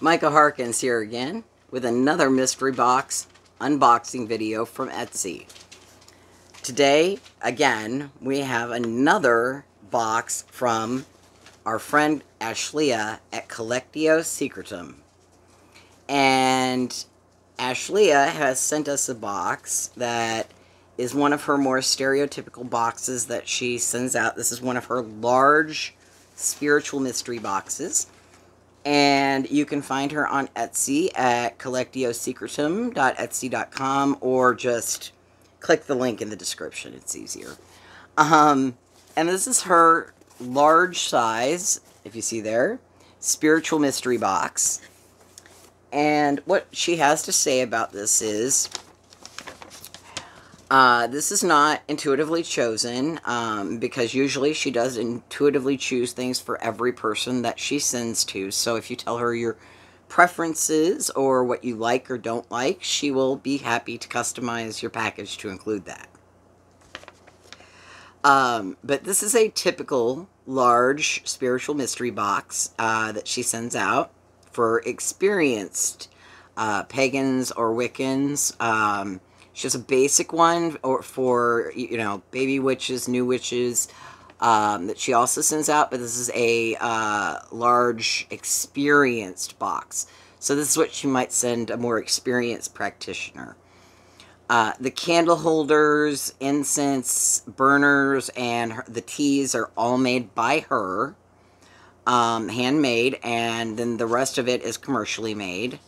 Micah Harkins here again with another mystery box unboxing video from Etsy. Today, again, we have another box from our friend Ashlea at Collectio Secretum. And Ashlea has sent us a box that is one of her more stereotypical boxes that she sends out. This is one of her large spiritual mystery boxes. And you can find her on Etsy at collectiosecretum.etsy.com, or just click the link in the description. It's easier. And this is her large size, if you see there, spiritual mystery box. And what she has to say about this is, this is not intuitively chosen, because usually she does intuitively choose things for every person that she sends to. So if you tell her your preferences or what you like or don't like, she will be happy to customize your package to include that. But this is a typical large spiritual mystery box that she sends out for experienced pagans or Wiccans. She has a basic one for, you know, baby witches, new witches, that she also sends out, but this is a large experienced box. So this is what she might send a more experienced practitioner. The candle holders, incense, burners, and the teas are all made by her, handmade, and then the rest of it is commercially made.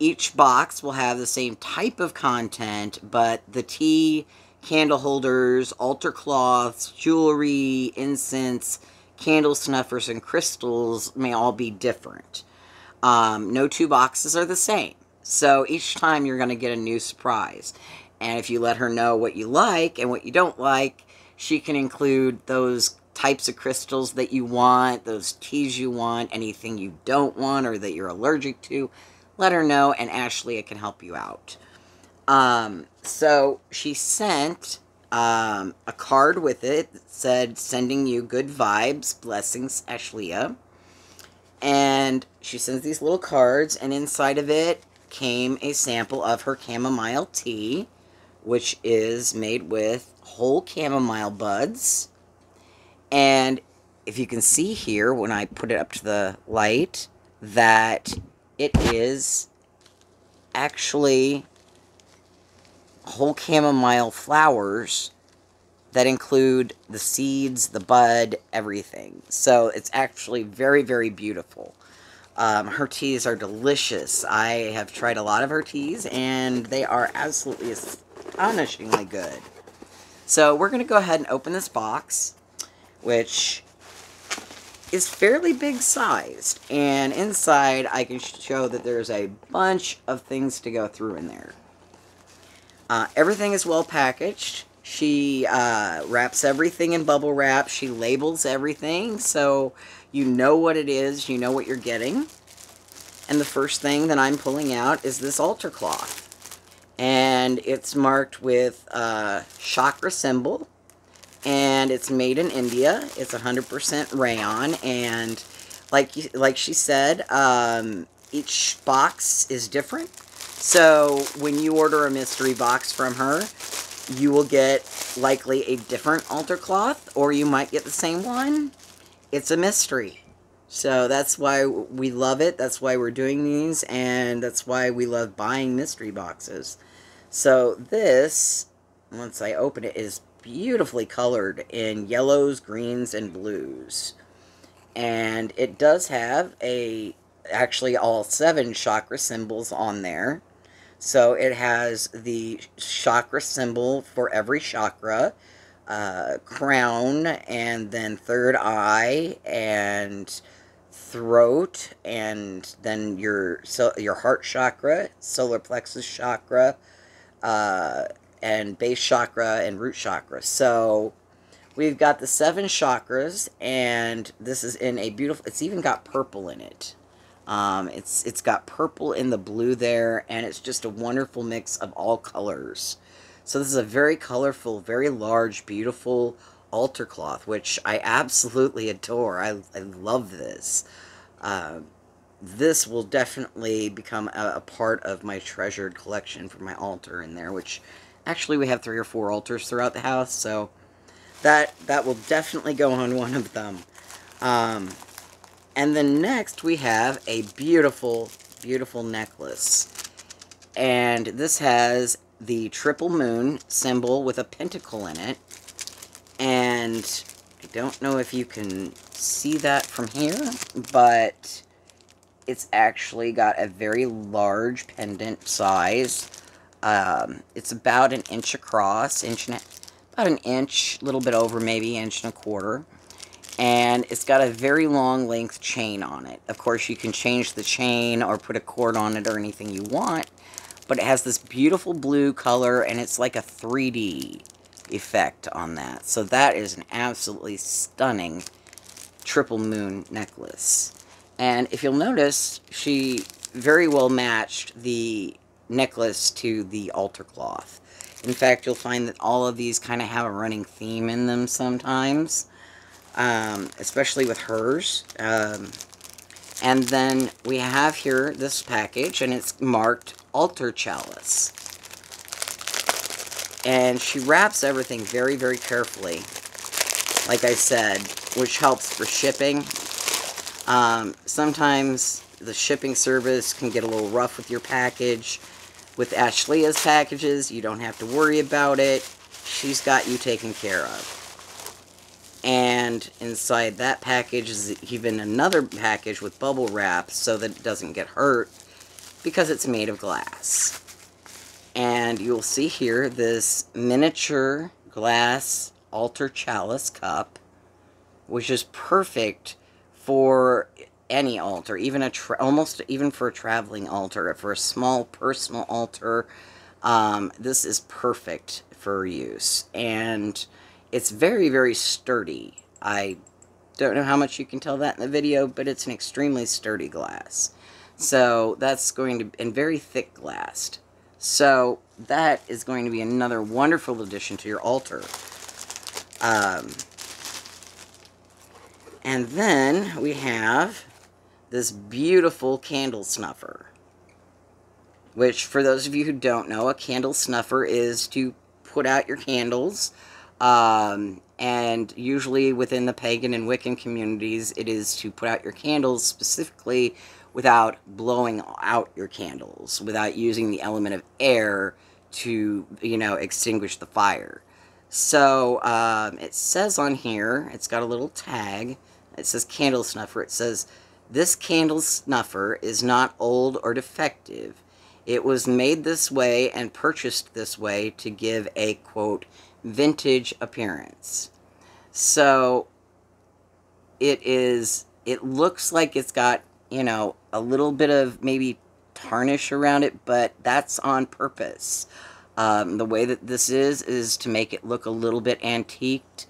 Each box will have the same type of content, but the tea, candle holders, altar cloths, jewelry, incense, candle snuffers, and crystals may all be different. No two boxes are the same. So each time you're going to get a new surprise. And if you let her know what you like and what you don't like, she can include those types of crystals that you want, those teas you want, anything you don't want or that you're allergic to. Let her know, and Ashlea can help you out. So she sent a card with it that said, "Sending you good vibes, blessings, Ashlea." And she sends these little cards, and inside of it came a sample of her chamomile tea, which is made with whole chamomile buds. And if you can see here, when I put it up to the light, that it is actually whole chamomile flowers that include the seeds, the bud, everything. So it's actually very, very beautiful. Her teas are delicious. I have tried a lot of her teas, and they are absolutely astonishingly good. So we're going to go ahead and open this box, which is fairly big sized, and inside I can show that there's a bunch of things to go through in there. Everything is well packaged. She wraps everything in bubble wrap. She labels everything, so you know what it is, you know what you're getting. And the first thing that I'm pulling out is this altar cloth, and it's marked with a chakra symbol. And it's made in India. It's 100% rayon. And like she said, each box is different. So when you order a mystery box from her, you will get likely a different altar cloth, or you might get the same one. It's a mystery. So that's why we love it. That's why we're doing these. And that's why we love buying mystery boxes. So this, once I open it, is beautifully colored in yellows, greens, and blues. And it does have actually all 7 chakra symbols on there. So it has the chakra symbol for every chakra, crown, and then third eye, and throat, and then your heart chakra, solar plexus chakra, and base chakra and root chakra. So we've got the 7 chakras, and this is in a beautiful, it's even got purple in it. It's got purple in the blue there, and it's just a wonderful mix of all colors. So this is a very colorful, very large, beautiful altar cloth, which I absolutely adore. I love this. this will definitely become a part of my treasured collection for my altar in there, which actually we have 3 or 4 altars throughout the house, so that will definitely go on one of them. And then next we have a beautiful, beautiful necklace. And this has the triple moon symbol with a pentacle in it. And I don't know if you can see that from here, but it's actually got a very large pendant size. It's about an inch across, about an inch, a little bit over, maybe inch and a quarter. And it's got a very long length chain on it. Of course, you can change the chain or put a cord on it or anything you want, but it has this beautiful blue color, and it's like a 3D effect on that. So that is an absolutely stunning triple moon necklace. And if you'll notice, she very well matched the necklace to the altar cloth. In fact, you'll find that all of these kind of have a running theme in them sometimes. Especially with hers. And then we have here this package, and it's marked Altar Chalice. And she wraps everything very, very carefully, like I said, which helps for shipping. Sometimes the shipping service can get a little rough with your package. With Ashlea's packages, you don't have to worry about it. She's got you taken care of. And inside that package is even another package with bubble wrap so that it doesn't get hurt because it's made of glass. And you'll see here this miniature glass altar chalice cup, which is perfect for any altar, even almost even for a traveling altar, for a small personal altar. This is perfect for use. And it's very, very sturdy. I don't know how much you can tell that in the video, but it's an extremely sturdy glass. So that's going to, and very thick glass. So that is going to be another wonderful addition to your altar. And then we have this beautiful candle snuffer, which for those of you who don't know, a candle snuffer is to put out your candles. And usually within the pagan and Wiccan communities, it is to put out your candles specifically without blowing out your candles, without using the element of air to, you know, extinguish the fire. So, it says on here, it's got a little tag, it says candle snuffer, it says, "This candle snuffer is not old or defective. It was made this way and purchased this way to give a, quote, vintage appearance." So it looks like it's got, you know, a little bit of maybe tarnish around it, but that's on purpose. The way that this is to make it look a little bit antiqued,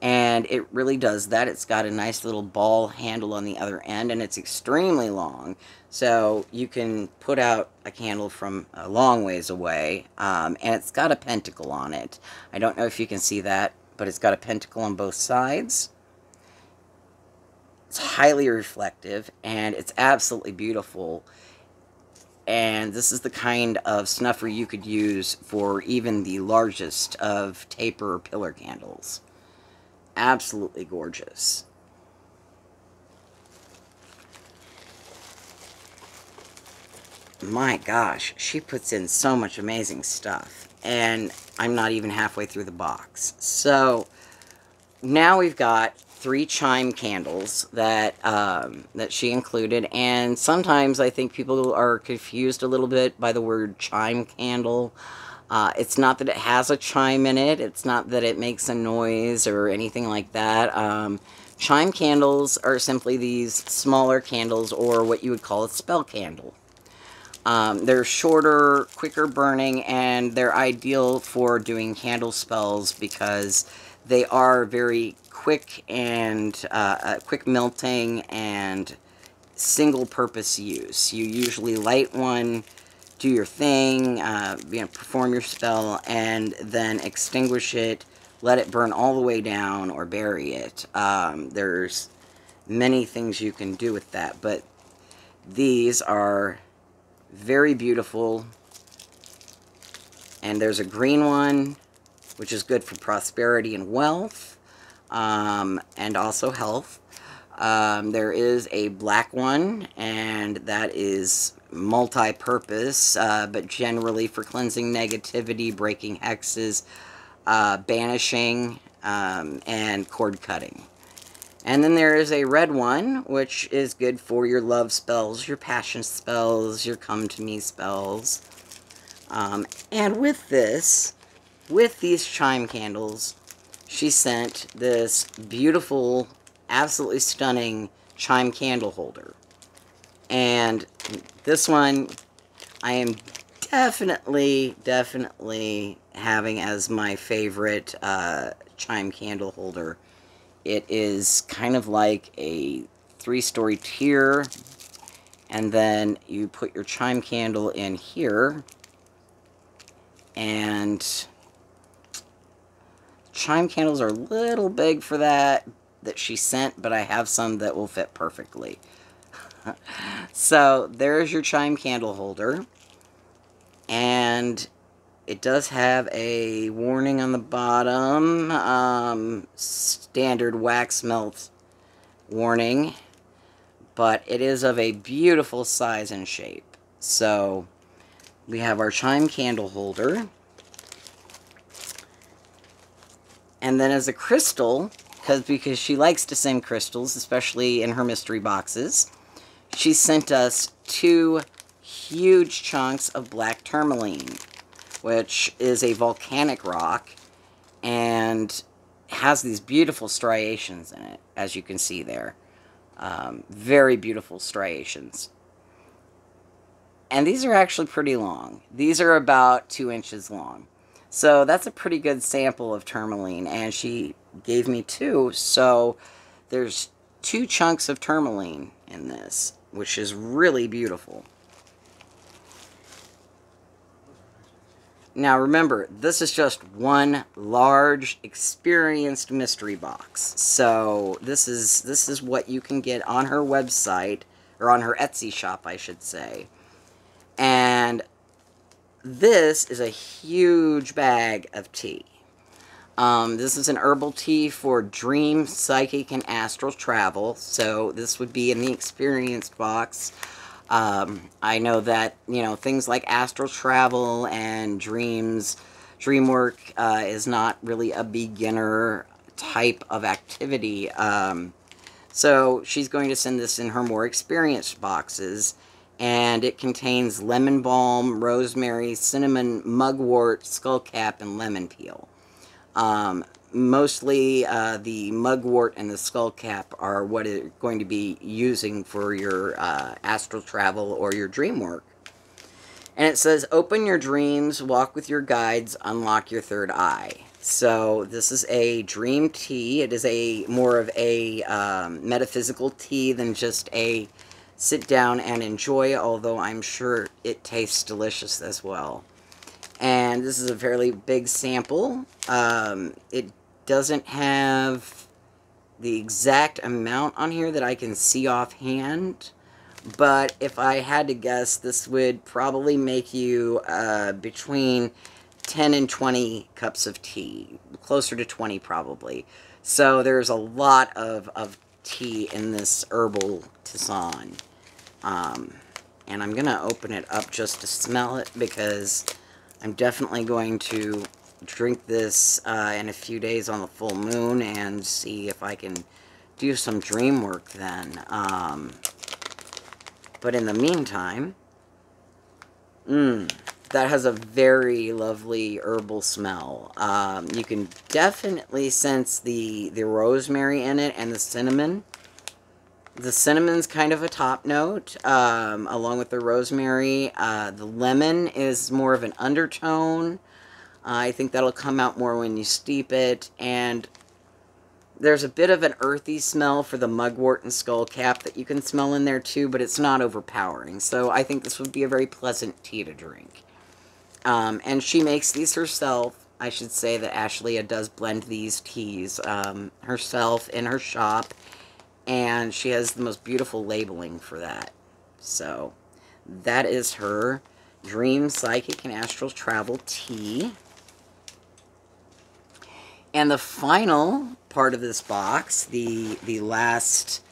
and it really does that. It's got a nice little ball handle on the other end, and it's extremely long, so you can put out a candle from a long ways away. And it's got a pentacle on it. I don't know if you can see that, but it's got a pentacle on both sides. It's highly reflective, and it's absolutely beautiful. And this is the kind of snuffer you could use for even the largest of taper or pillar candles. Absolutely gorgeous. My gosh, she puts in so much amazing stuff, and I'm not even halfway through the box. So now we've got 3 chime candles that that she included, and sometimes I think people are confused a little bit by the word chime candle. It's not that it has a chime in it. It's not that it makes a noise or anything like that. Chime candles are simply these smaller candles, or what you would call a spell candle. They're shorter, quicker burning, and they're ideal for doing candle spells because they are very quick and quick melting and single-purpose use. You usually light one, do your thing, you know, perform your spell, and then extinguish it, let it burn all the way down, or bury it. There's many things you can do with that, but These are very beautiful. And there's a green one, which is good for prosperity and wealth, and also health. There is a black one, and that is multi-purpose, but generally for cleansing negativity, breaking hexes, banishing, and cord cutting. And then there is a red one, which is good for your love spells, your passion spells, your come-to-me spells. And with this, with these chime candles, she sent this beautiful, absolutely stunning chime candle holder. And this one, I am definitely having as my favorite chime candle holder. It is kind of like a three-story tier, and then you put your chime candle in here. And chime candles are a little big for that she sent, but I have some that will fit perfectly. So there's your chime candle holder. And it does have a warning on the bottom, standard wax melt warning, but it is of a beautiful size and shape. So we have our chime candle holder. And then as a crystal, because she likes to send crystals, especially in her mystery boxes, she sent us two huge chunks of black tourmaline, which is a volcanic rock and has these beautiful striations in it, as you can see there. Very beautiful striations. And these are actually pretty long. These are about 2 inches long. So that's a pretty good sample of tourmaline. And she gave me two. So there's two chunks of tourmaline in this, which is really beautiful. Now remember, this is just one large, experienced mystery box. So this is what you can get on her website, or on her Etsy shop, I should say. And this is a huge bag of tea. This is an herbal tea for dream, psychic, and astral travel. So this would be in the experienced box. I know that, you know, things like astral travel and dreams, dream work is not really a beginner type of activity. So she's going to send this in her more experienced boxes. And it contains lemon balm, rosemary, cinnamon, mugwort, skullcap, and lemon peel. Mostly the mugwort and the skullcap are what you're going to be using for your astral travel or your dream work. And it says, open your dreams, walk with your guides, unlock your third eye. So this is a dream tea. It is a more of a metaphysical tea than just a sit down and enjoy, although I'm sure it tastes delicious as well. And this is a fairly big sample. It doesn't have the exact amount on here that I can see offhand, but if I had to guess, this would probably make you between 10 and 20 cups of tea, closer to 20 probably. So there's a lot of tea in this herbal tisane. And I'm going to open it up just to smell it, because I'm definitely going to drink this in a few days on the full moon and see if I can do some dream work then. But in the meantime, that has a very lovely herbal smell. You can definitely sense the rosemary in it and the cinnamon. The cinnamon's kind of a top note, along with the rosemary. The lemon is more of an undertone. I think that'll come out more when you steep it. And there's a bit of an earthy smell for the mugwort and skullcap that you can smell in there too, but it's not overpowering. So I think this would be a very pleasant tea to drink. And she makes these herself. I should say that Ashlea does blend these teas herself in her shop. And she has the most beautiful labeling for that. So that is her Dream Psychic and Astral Travel tea. And the final part of this box, the last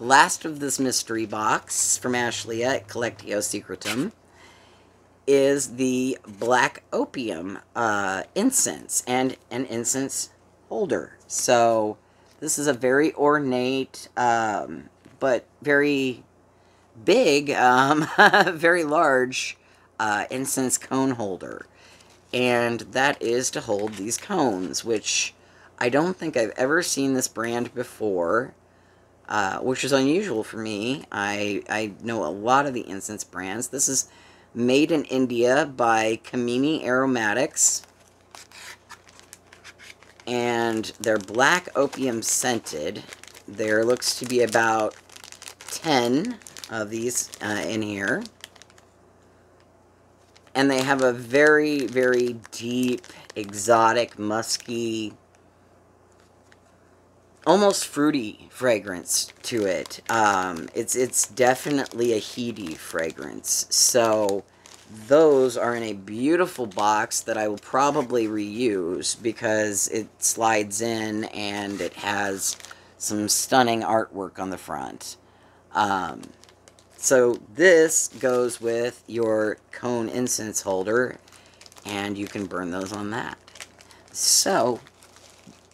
of this mystery box from Ashlea at Collectio Secretum, is the Black Opium incense and an incense holder. So this is a very ornate, but very big, very large incense cone holder. And that is to hold these cones, which I don't think I've ever seen this brand before, which is unusual for me. I know a lot of the incense brands. This is made in India by Kamini Aromatics. And they're black opium scented. There looks to be about 10 of these in here. And they have a very, very deep, exotic, musky, almost fruity fragrance to it. It's definitely a heady fragrance. So those are in a beautiful box that I will probably reuse because it slides in and it has some stunning artwork on the front. So this goes with your cone incense holder, and you can burn those on that. So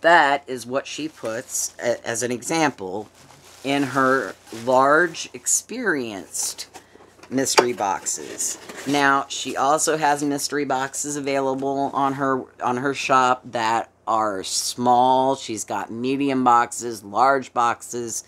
that is what she puts as an example in her large, experienced mystery boxes. Now, she also has mystery boxes available on her shop that are small. She's got medium boxes, large boxes.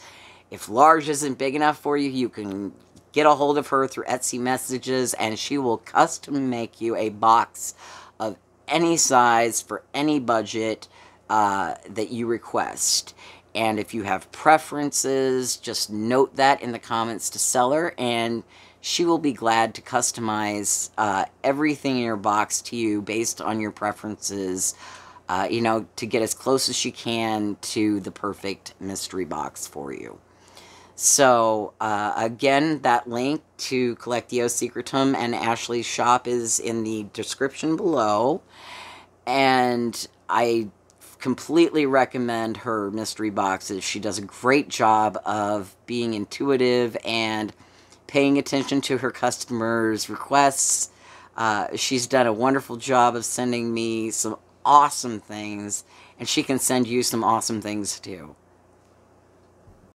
If large isn't big enough for you, you can get a hold of her through Etsy messages, and she will custom make you a box of any size for any budget that you request. And if you have preferences, just note that in the comments to seller, and she will be glad to customize everything in your box to you based on your preferences, you know, to get as close as she can to the perfect mystery box for you. So, again, that link to Collectio Secretum and Ashley's shop is in the description below. And I completely recommend her mystery boxes. She does a great job of being intuitive and paying attention to her customers' requests. She's done a wonderful job of sending me some awesome things, and she can send you some awesome things too.